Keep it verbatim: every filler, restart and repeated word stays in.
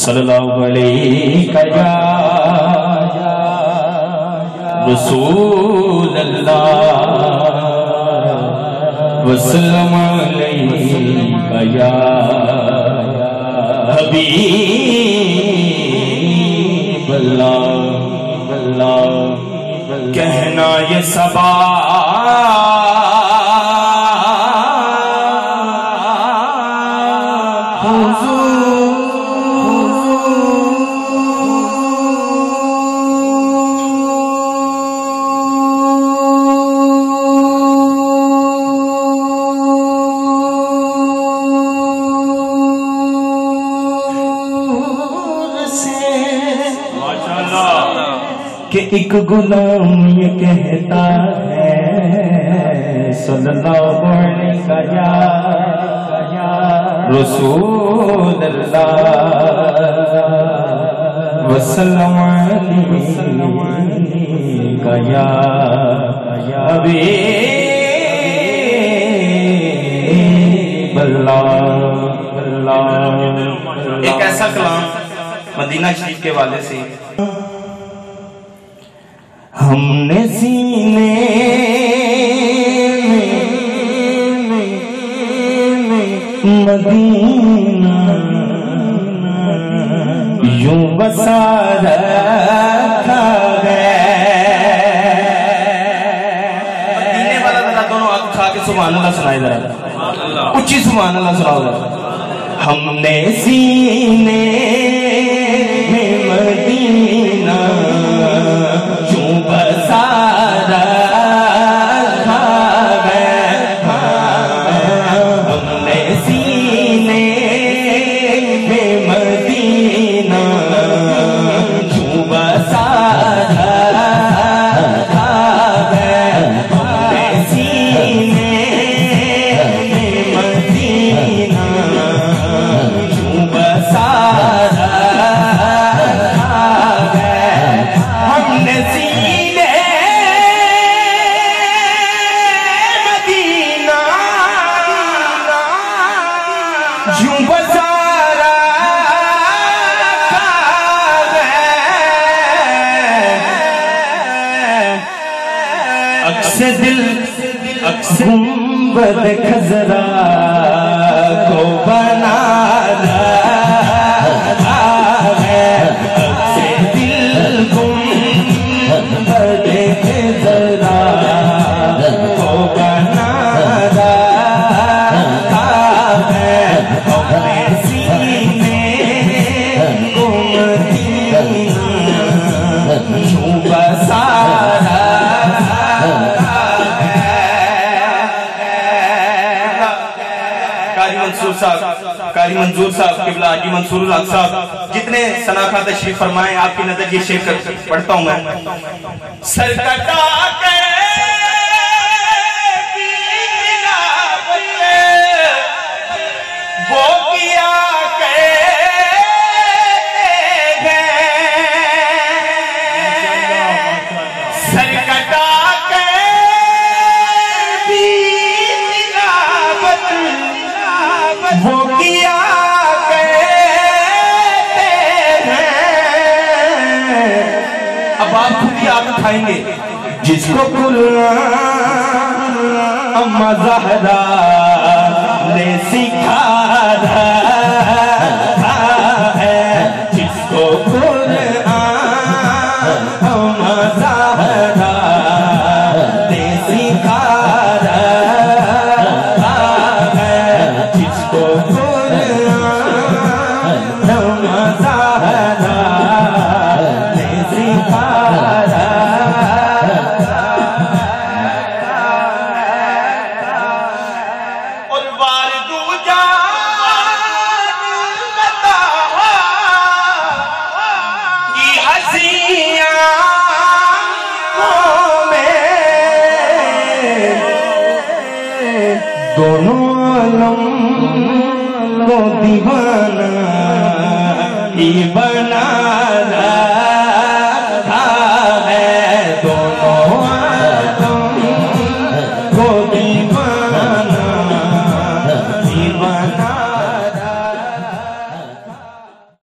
सल्लल्लाहु अलैहि या रसूल अल्लाह वसल्लम अलैहि या हबीब अल्लाह। कहना ये सबा कि एक गुलाम ये कहता है सल्लल्लाहु अलैहि रसूल अल्लाह वसल्लम अलैहि हबीब अल्लाह। एक ऐसा कलाम मदीना शरीफ के वाले से। हमने सीने में मदीना यूं बसा रखा है। दोनों आंख उठा के सुभान अल्लाह सुनाए जरा, ऊंची सुभान अल्लाह सुनाओ जरा। हमने सीने में मदीना दिल गुंबद खजरा को बना कारी मंजूर साहब, किबला हाजी मंसूर हक साहब, जितने सनाखा तशरीफ फरमाए आपकी नजर ये शेर पढ़ता हूँ मैं। सर कटा के वो किया खाएंगे जिसको अम्मा ज़हरा ने सिखा है, जिसको अम्मा ज़हरा ने सिखा है, जिसको अम्मा ज़हरा ने सिखा दोनों आलम को दीवाना ही बना